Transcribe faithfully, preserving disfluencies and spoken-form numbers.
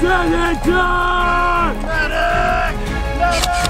Senator! Medic! Medic!